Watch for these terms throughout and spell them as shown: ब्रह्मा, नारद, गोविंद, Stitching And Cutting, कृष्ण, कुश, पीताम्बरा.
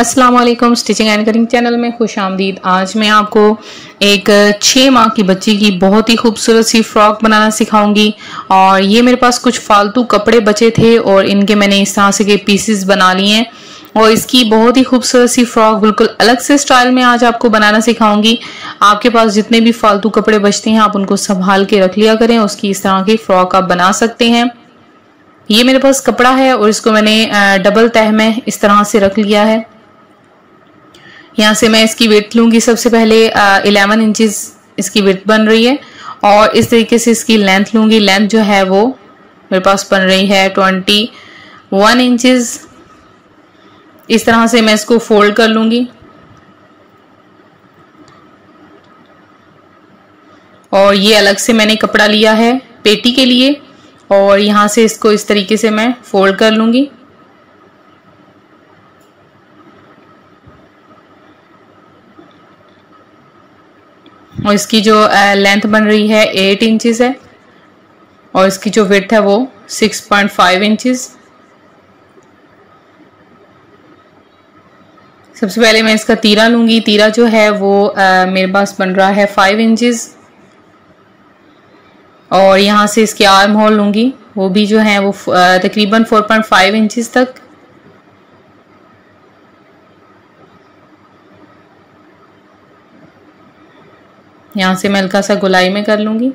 अस्सलाम वालेकुम, stitching and cutting channel में खुश आमदीद। आज मैं आपको एक 6 माह की बच्ची की बहुत ही खूबसूरत सी फ्रॉक बनाना सिखाऊंगी। और ये मेरे पास कुछ फालतू कपड़े बचे थे और इनके मैंने इस तरह से के पीसेस बना लिए हैं और इसकी बहुत ही खूबसूरत सी फ्रॉक बिल्कुल अलग से स्टाइल में आज आपको बनाना सिखाऊंगी। आपके पास जितने भी फालतू कपड़े बचते हैं आप उनको संभाल के रख लिया करें, उसकी इस तरह की फ्रॉक आप बना सकते हैं। ये मेरे पास कपड़ा है और इसको मैंने डबल तह में इस तरह से रख लिया है। यहाँ से मैं इसकी विड्थ लूँगी। सबसे पहले 11 इंचज़ इसकी विड्थ बन रही है और इस तरीके से इसकी लेंथ लूँगी। लेंथ जो है वो मेरे पास बन रही है 21 इंचज़। इस तरह से मैं इसको फोल्ड कर लूँगी और ये अलग से मैंने कपड़ा लिया है पेटी के लिए और यहाँ से इसको इस तरीके से मैं फोल्ड कर लूँगी। और इसकी जो लेंथ बन रही है 8 इंचज़ है और इसकी जो विड्थ है वो 6.5 इंचज़। सबसे पहले मैं इसका तीरा लूँगी। तीरा जो है वो मेरे पास बन रहा है 5 इंचज़ और यहाँ से इसके आर्म होल लूँगी, वो भी जो है वो तकरीबन 4.5 इंचज़ तक। यहाँ से मैं हल्का सा गोलाई में कर लूँगी।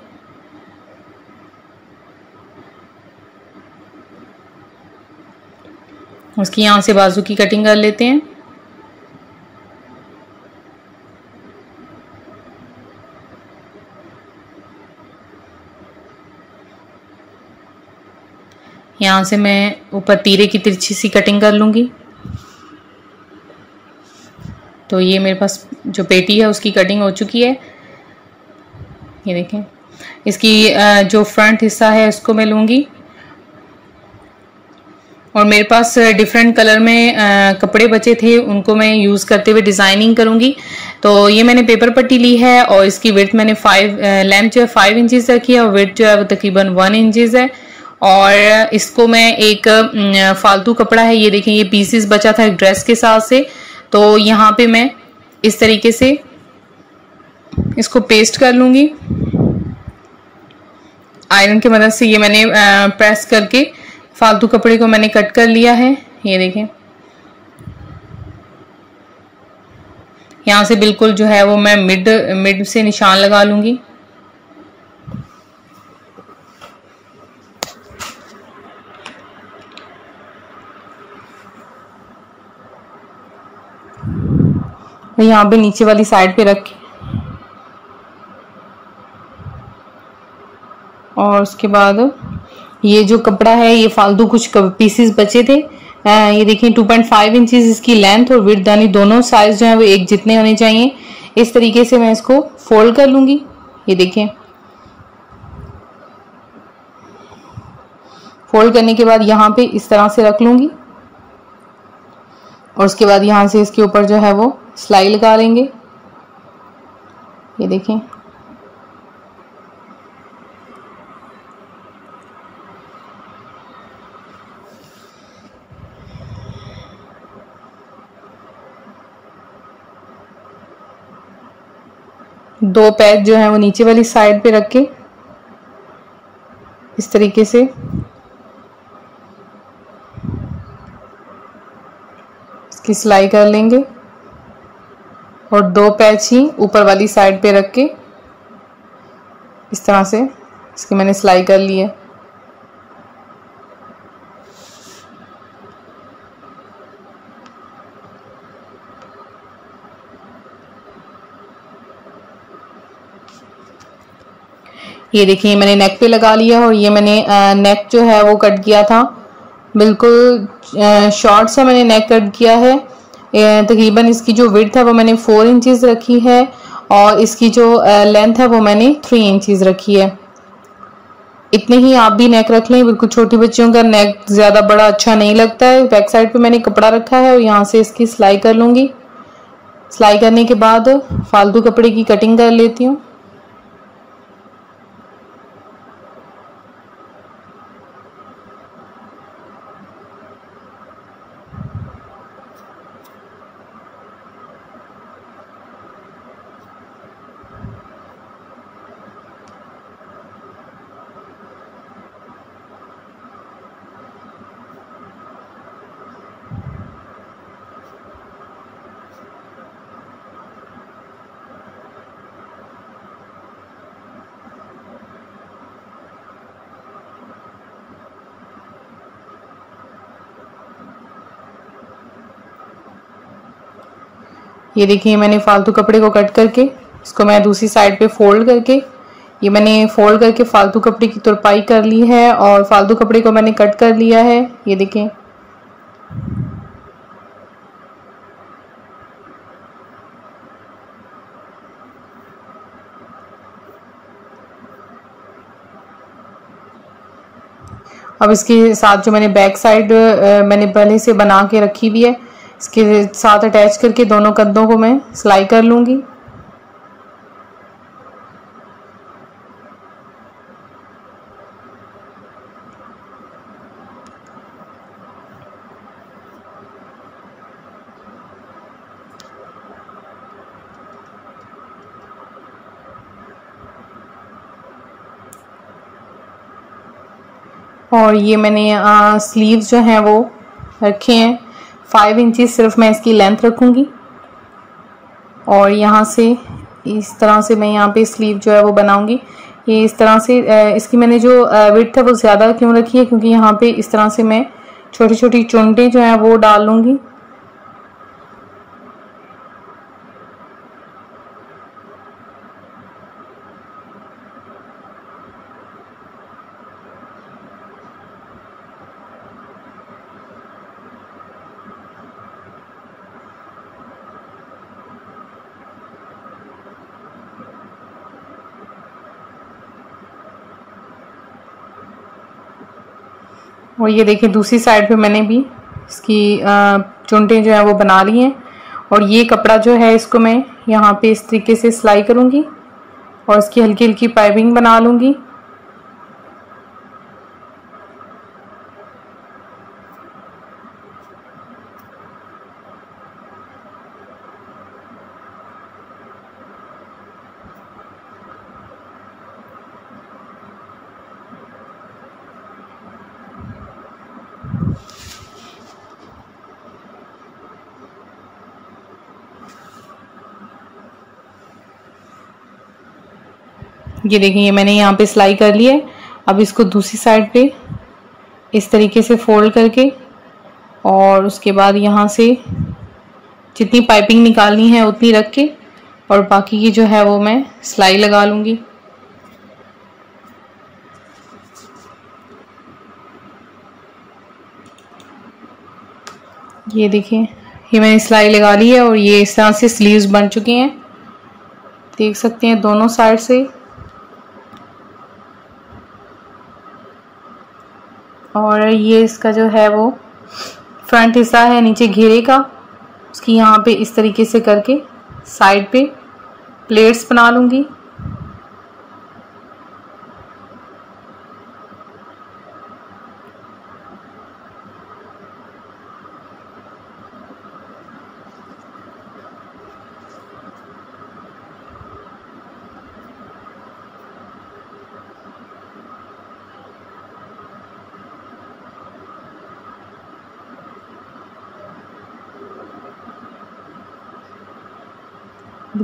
उसकी यहाँ से बाजू की कटिंग कर लेते हैं। यहाँ से मैं ऊपर तीरे की तिरछी सी कटिंग कर लूँगी। तो ये मेरे पास जो पेटी है उसकी कटिंग हो चुकी है। ये देखें, इसकी जो फ्रंट हिस्सा है इसको मैं लूँगी। और मेरे पास डिफरेंट कलर में कपड़े बचे थे, उनको मैं यूज़ करते हुए डिज़ाइनिंग करूँगी। तो ये मैंने पेपर पट्टी ली है और इसकी विड्थ मैंने लेंथ जो है 5 इंचज़ रखी है और विड्थ जो है वो तकरीबन 1 इंचज़ है। और इसको मैं एक फालतू कपड़ा है, ये देखें, ये पीसेस बचा था एक ड्रेस के साथ से, तो यहाँ पे मैं इस तरीके से इसको पेस्ट कर लूँगी। आयरन की मदद से ये मैंने प्रेस करके फालतू कपड़े को मैंने कट कर लिया है। ये देखें, यहाँ से बिल्कुल जो है वो मैं मिड से निशान लगा लूँगी। यहाँ पे नीचे वाली साइड पे रख के और उसके बाद ये जो कपड़ा है, ये फालतू कुछ पीसेस बचे थे। ये देखिए 2.5 इंचज़ इसकी लेंथ और विड्थ, यानी दोनों साइज जो है वो एक जितने होने चाहिए। इस तरीके से मैं इसको फोल्ड कर लूँगी। ये देखें, फोल्ड करने के बाद यहाँ पे इस तरह से रख लूँगी और उसके बाद यहाँ से इसके ऊपर जो है वो सिलाई लगा लेंगे। ये देखें, दो पैच जो है वो नीचे वाली साइड पे रख के इस तरीके से इसकी सिलाई कर लेंगे और दो पैच ही ऊपर वाली साइड पे रख के इस तरह से इसकी मैंने सिलाई कर ली है। ये देखिए, मैंने नेक पे लगा लिया और ये मैंने नेक जो है वो कट किया था, बिल्कुल शॉर्ट सा मैंने नेक कट किया है। तकरीबन इसकी जो विड्थ है वो मैंने 4 इंचज़ रखी है और इसकी जो लेंथ है वो मैंने 3 इंचज़ रखी है। इतने ही आप भी नेक रख लें, बिल्कुल छोटी बच्चियों का नेक ज़्यादा बड़ा अच्छा नहीं लगता है। बैक साइड पे मैंने कपड़ा रखा है और यहाँ से इसकी सिलाई कर लूँगी। सिलाई करने के बाद फालतू कपड़े की कटिंग कर लेती हूँ। ये देखिए मैंने फालतू कपड़े को कट करके इसको मैं दूसरी साइड पे फोल्ड करके, ये मैंने फोल्ड करके फालतू कपड़े की तुरपाई कर ली है और फालतू कपड़े को मैंने कट कर लिया है। ये देखें, अब इसके साथ जो मैंने बैक साइड मैंने पहले से बना के रखी हुई है, इसके साथ अटैच करके दोनों कंधों को मैं सिलाई कर लूँगी। और ये मैंने स्लीव्स जो हैं वो रखे हैं 5 इंचेस, सिर्फ मैं इसकी लेंथ रखूँगी। और यहाँ से इस तरह से मैं यहाँ पे स्लीव जो है वो बनाऊँगी। ये इस तरह से इसकी मैंने जो विड्थ है वो ज़्यादा क्यों रखी है, क्योंकि यहाँ पे इस तरह से मैं छोटी छोटी चुनटें जो हैं वो डाल लूँगी। और ये देखिए दूसरी साइड पे मैंने भी इसकी चुनटें जो है वो बना ली हैं। और ये कपड़ा जो है इसको मैं यहाँ पे इस तरीके से सिलाई करूँगी और इसकी हल्की हल्की पाइपिंग बना लूँगी। ये देखिए मैंने यहाँ पे सिलाई कर ली है। अब इसको दूसरी साइड पे इस तरीके से फोल्ड करके और उसके बाद यहाँ से जितनी पाइपिंग निकालनी है उतनी रख के और बाकी की जो है वो मैं सिलाई लगा लूँगी। ये देखिए ये मैंने सिलाई लगा ली है और ये इस तरह से स्लीव्स बन चुकी हैं, देख सकते हैं दोनों साइड से। और ये इसका जो है वो फ्रंट हिस्सा है नीचे घेरे का, उसकी यहाँ पे इस तरीके से करके साइड पे प्लेट्स बना लूँगी।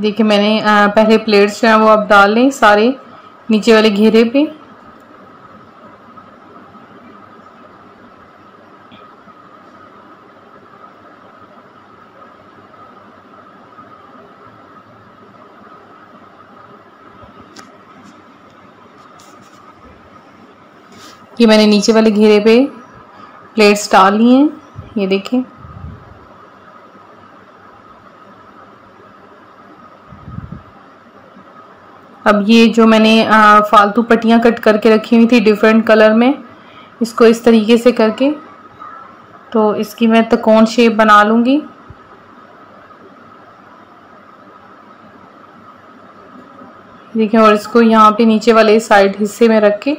देखिए मैंने पहले प्लेट्स जो हैं वो आप डाल लें सारे नीचे वाले घेरे पे। ये मैंने नीचे वाले घेरे पे प्लेट्स डाल ली हैं, ये देखिए। अब ये जो मैंने फालतू पट्टियाँ कट करके रखी हुई थी डिफरेंट कलर में, इसको इस तरीके से करके तो इसकी मैं त्रिकोण शेप बना लूँगी। देखिए और इसको यहाँ पे नीचे वाले साइड हिस्से में रख के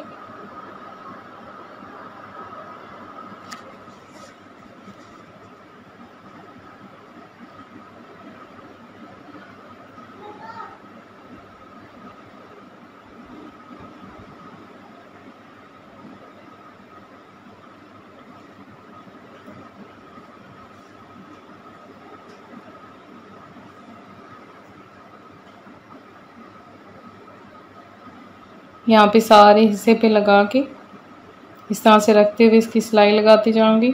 यहाँ पे सारे हिस्से पे लगा के इस तरह से रखते हुए इसकी सिलाई लगाती जाऊंगी।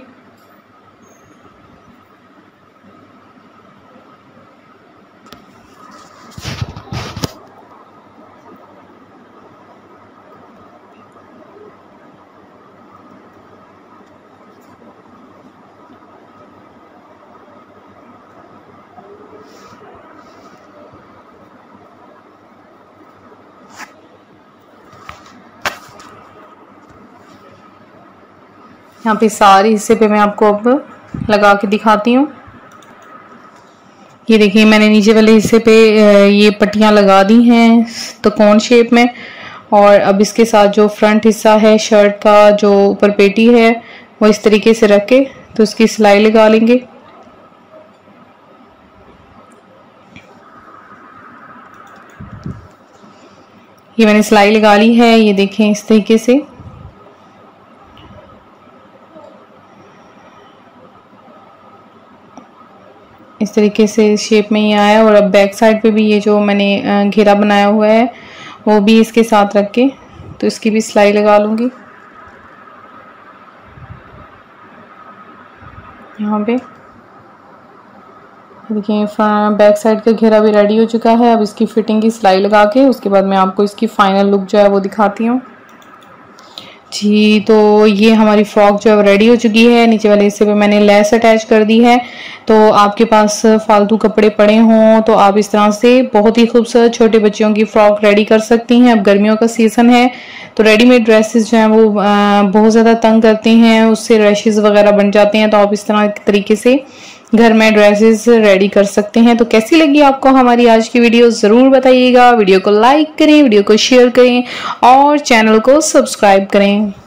यहाँ पे सारे हिस्से पे मैं आपको अब लगा के दिखाती हूँ। ये देखिए मैंने नीचे वाले हिस्से पे ये पट्टियाँ लगा दी हैं तो कौन शेप में, और अब इसके साथ जो फ्रंट हिस्सा है शर्ट का, जो ऊपर पेटी है, वो इस तरीके से रख के तो उसकी सिलाई लगा लेंगे। ये मैंने सिलाई लगा ली है, ये देखें इस तरीके से। इस तरीके से शेप में ही आया, और अब बैक साइड पे भी ये जो मैंने घेरा बनाया हुआ है वो भी इसके साथ रख के तो इसकी भी सिलाई लगा लूँगी यहाँ पे। देखिए बैक साइड का घेरा भी रेडी हो चुका है। अब इसकी फिटिंग की सिलाई लगा के उसके बाद मैं आपको इसकी फाइनल लुक जो है वो दिखाती हूँ जी। तो ये हमारी फ्रॉक जो है रेडी हो चुकी है। नीचे वाले हिस्से पे मैंने लेस अटैच कर दी है। तो आपके पास फालतू कपड़े पड़े हों तो आप इस तरह से बहुत ही खूबसूरत छोटे बच्चियों की फ्रॉक रेडी कर सकती हैं। अब गर्मियों का सीज़न है तो रेडीमेड ड्रेसेस जो हैं वो बहुत ज़्यादा तंग करती हैं, उससे रैशेज़ वगैरह बन जाते हैं। तो आप इस तरह के तरीके से घर में ड्रेसेस रेडी कर सकते हैं। तो कैसी लगी आपको हमारी आज की वीडियो ज़रूर बताइएगा। वीडियो को लाइक करें, वीडियो को शेयर करें और चैनल को सब्सक्राइब करें।